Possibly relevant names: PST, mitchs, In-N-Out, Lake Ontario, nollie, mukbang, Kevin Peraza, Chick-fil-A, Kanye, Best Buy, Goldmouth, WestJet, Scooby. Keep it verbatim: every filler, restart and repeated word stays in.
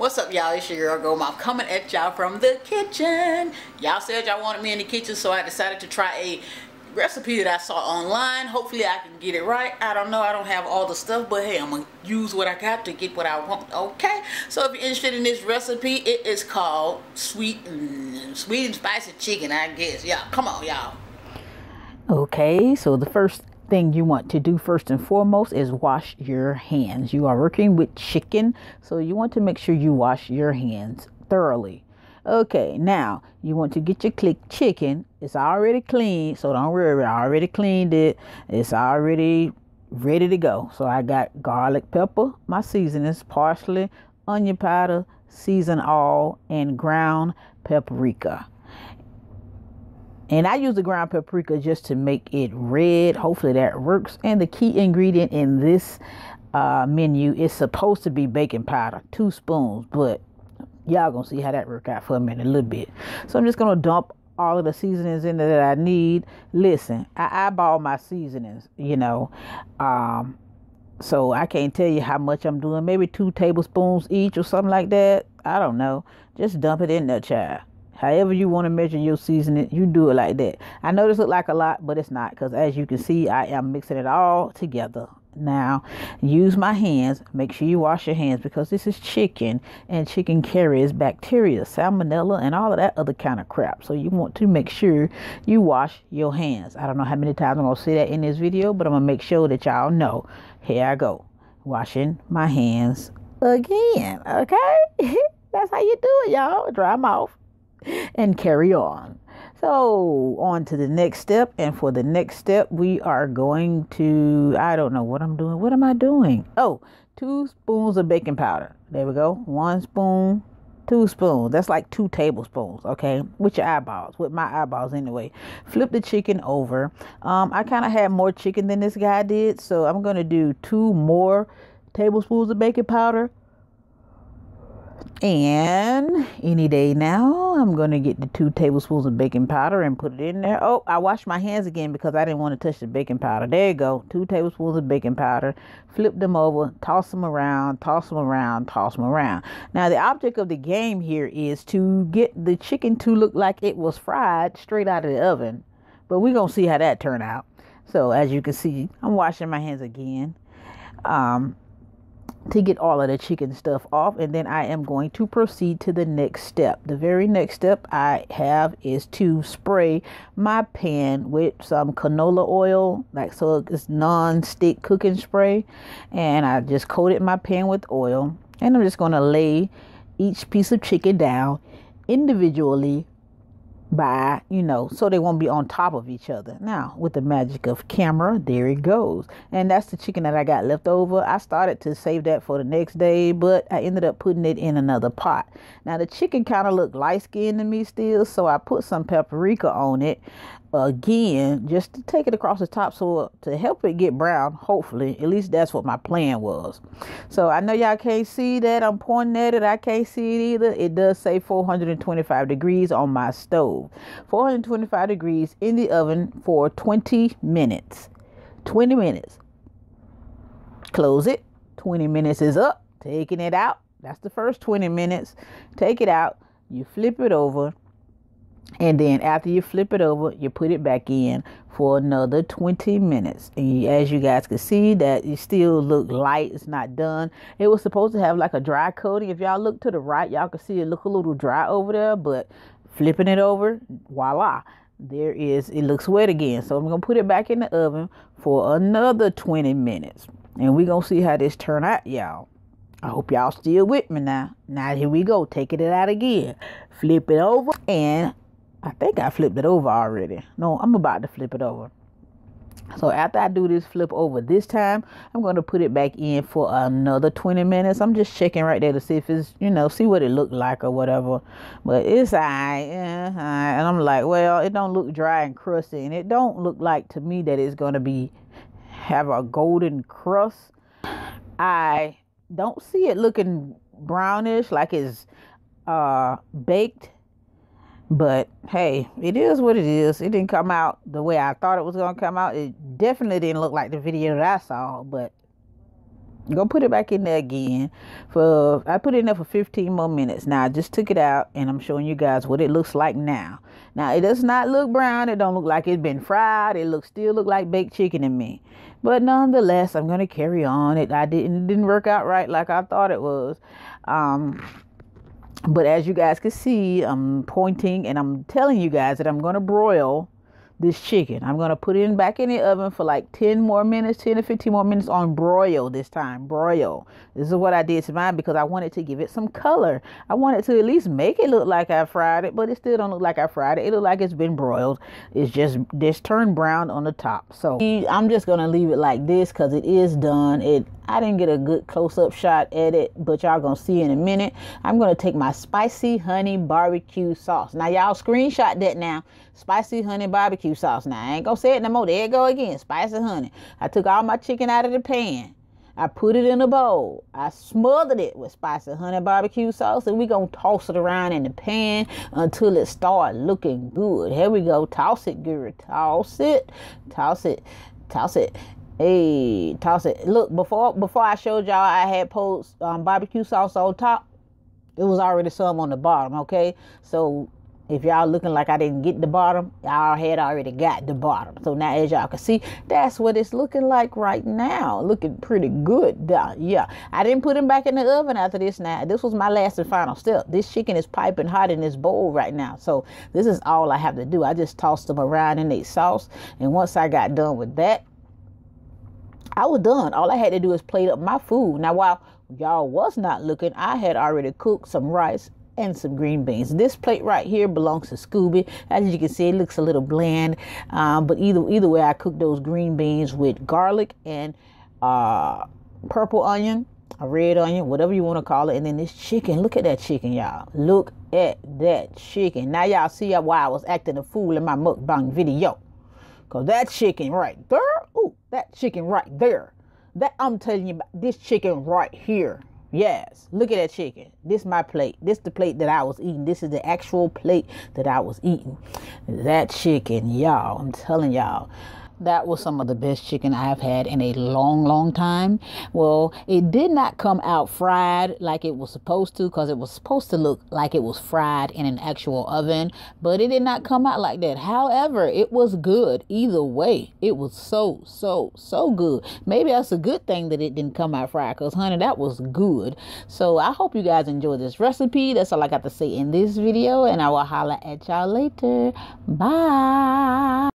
What's up, y'all? It's your girl Goldmouth coming at y'all from the kitchen. Y'all said y'all wanted me in the kitchen, so I decided to try a recipe that I saw online. Hopefully I can get it right. I don't know. I don't have all the stuff, but hey, I'm going to use what I got to get what I want, okay? So if you're interested in this recipe, it is called sweet and, sweet and spicy chicken, I guess. Yeah, come on, y'all. Okay, so the first thing you want to do first and foremost is wash your hands. You are working with chicken, so you want to make sure you wash your hands thoroughly. Okay, now you want to get your click chicken. It's already clean, so don't worry. I already cleaned it. It's already ready to go. So I got garlic pepper, my seasonings, parsley, onion powder, seasoned all, and ground paprika. And I use the ground paprika just to make it red. Hopefully that works. And the key ingredient in this uh, menu is supposed to be baking powder, two spoons. But y'all gonna see how that work out for me in a little bit. So I'm just gonna dump all of the seasonings in there that I need. Listen, I eyeball my seasonings, you know. Um, so I can't tell you how much I'm doing. Maybe two tablespoons each or something like that. I don't know. Just dump it in there, child. However you want to measure your seasoning, you do it like that. I know this look like a lot, but it's not, because as you can see, I am mixing it all together. Now, use my hands. Make sure you wash your hands, because this is chicken, and chicken carries bacteria, salmonella, and all of that other kind of crap. So you want to make sure you wash your hands. I don't know how many times I'm going to say that in this video, but I'm going to make sure that y'all know. Here I go. Washing my hands again, okay? That's how you do it, y'all. Dry them off and carry on. So on to the next step, and for the next step we are going to, I don't know what I'm doing. What am I doing? Oh, two spoons of baking powder. There we go. One spoon, two spoons. That's like two tablespoons, okay? With your eyeballs, with my eyeballs anyway. Flip the chicken over. Um, I kind of had more chicken than this guy did, so I'm going to do two more tablespoons of baking powder. And any day now, I'm going to get the two tablespoons of baking powder and put it in there. Oh, I washed my hands again because I didn't want to touch the baking powder. There you go. Two tablespoons of baking powder. Flip them over. Toss them around. Toss them around. Toss them around. Now, the object of the game here is to get the chicken to look like it was fried straight out of the oven. But we're going to see how that turned out. So, as you can see, I'm washing my hands again. Um... to get all of the chicken stuff off, and then I am going to proceed to the next step. The very next step I have is to spray my pan with some canola oil, like so it's non-stick cooking spray, and I just coated my pan with oil, and I'm just going to lay each piece of chicken down individually by, you know, so they won't be on top of each other. Now, with the magic of camera, there it goes. And that's the chicken that I got left over. I started to save that for the next day, but I ended up putting it in another pot. Now, the chicken kind of looked light-skinned to me still, so I put some paprika on it again, just to take it across the top, so to help it get brown, hopefully. At least that's what my plan was. So I know y'all can't see that. I'm pointing at it. I can't see it either. It does say four hundred twenty-five degrees on my stove. four hundred twenty-five degrees in the oven for twenty minutes. twenty minutes. Close it. twenty minutes is up. Taking it out. That's the first twenty minutes. Take it out. You flip it over. And then after you flip it over, you put it back in for another twenty minutes. And as you guys can see, that it still look light. It's not done. It was supposed to have like a dry coating. If y'all look to the right, y'all can see it look a little dry over there, but flipping it over, voila, there is, it looks wet again. So I'm going to put it back in the oven for another twenty minutes. And we're going to see how this turn out, y'all. I hope y'all still with me now. Now, here we go. Taking it out again. Flip it over. And I think I flipped it over already. No, I'm about to flip it over. So after I do this flip over this time, I'm going to put it back in for another twenty minutes. I'm just checking right there to see if it's, you know, see what it looked like or whatever. But it's all right. Yeah, all right. And I'm like, well, it don't look dry and crusty. And it don't look like to me that it's going to be, have a golden crust. I don't see it looking brownish like it's uh, baked. But hey, it is what it is. It didn't come out the way I thought it was going to come out. It definitely didn't look like the video that I saw, but Go put it back in there again. For I put it in there for fifteen more minutes. Now I just took it out and I'm showing you guys what it looks like now. Now it does not look brown. It don't look like it's been fried. It looks still look like baked chicken to me. But nonetheless, I'm gonna carry on. It I didn't it didn't work out right like I thought it was. Um but as you guys can see, I'm pointing and I'm telling you guys that I'm gonna broil this chicken. I'm gonna put it in back in the oven for like ten more minutes, ten to fifteen more minutes on broil this time. Broil. This is what I did to mine because I wanted to give it some color. I wanted to at least make it look like I fried it, but it still don't look like I fried it. It look like it's been broiled. It's just just turned brown on the top. So I'm just gonna leave it like this because it is done. It I didn't get a good close-up shot at it, but y'all gonna see in a minute. I'm gonna take my spicy honey barbecue sauce. Now y'all screenshot that now. Spicy honey barbecue sauce. Now I ain't gonna say it no more. There it go again. Spicy honey. I took all my chicken out of the pan. I put it in a bowl. I smothered it with spicy honey barbecue sauce, and we gonna toss it around in the pan until it start looking good. Here we go. Toss it, girl. Toss it. Toss it. Toss it. Hey, toss it. Look, before before I showed y'all, I had post um, barbecue sauce on top. It was already some on the bottom. Okay, so. If y'all looking like I didn't get the bottom, y'all had already got the bottom. So now as y'all can see, that's what it's looking like right now. Looking pretty good. Though. Yeah. I didn't put them back in the oven after this. Now, this was my last and final step. This chicken is piping hot in this bowl right now. So this is all I have to do. I just tossed them around in their sauce. And once I got done with that, I was done. All I had to do is plate up my food. Now, while y'all was not looking, I had already cooked some rice and some green beans. This plate right here belongs to Scooby. As you can see, it looks a little bland, um, but either either way, I cook those green beans with garlic and uh, purple onion, a red onion, whatever you want to call it. And then this chicken, look at that chicken, y'all. Look at that chicken. Now y'all see why I was acting a fool in my mukbang video, cause that chicken right there, ooh, that chicken right there, that I'm telling you about, this chicken right here. Yes, look at that chicken. This is my plate. This is the plate that I was eating. This is the actual plate that I was eating. That chicken, y'all, I'm telling y'all, that was some of the best chicken I've had in a long, long time. Well, it did not come out fried like it was supposed to, because it was supposed to look like it was fried in an actual oven, but it did not come out like that. However, it was good either way. It was so, so, so good. Maybe that's a good thing that it didn't come out fried, because, honey, that was good. So I hope you guys enjoyed this recipe. That's all I got to say in this video, and I will holler at y'all later. Bye.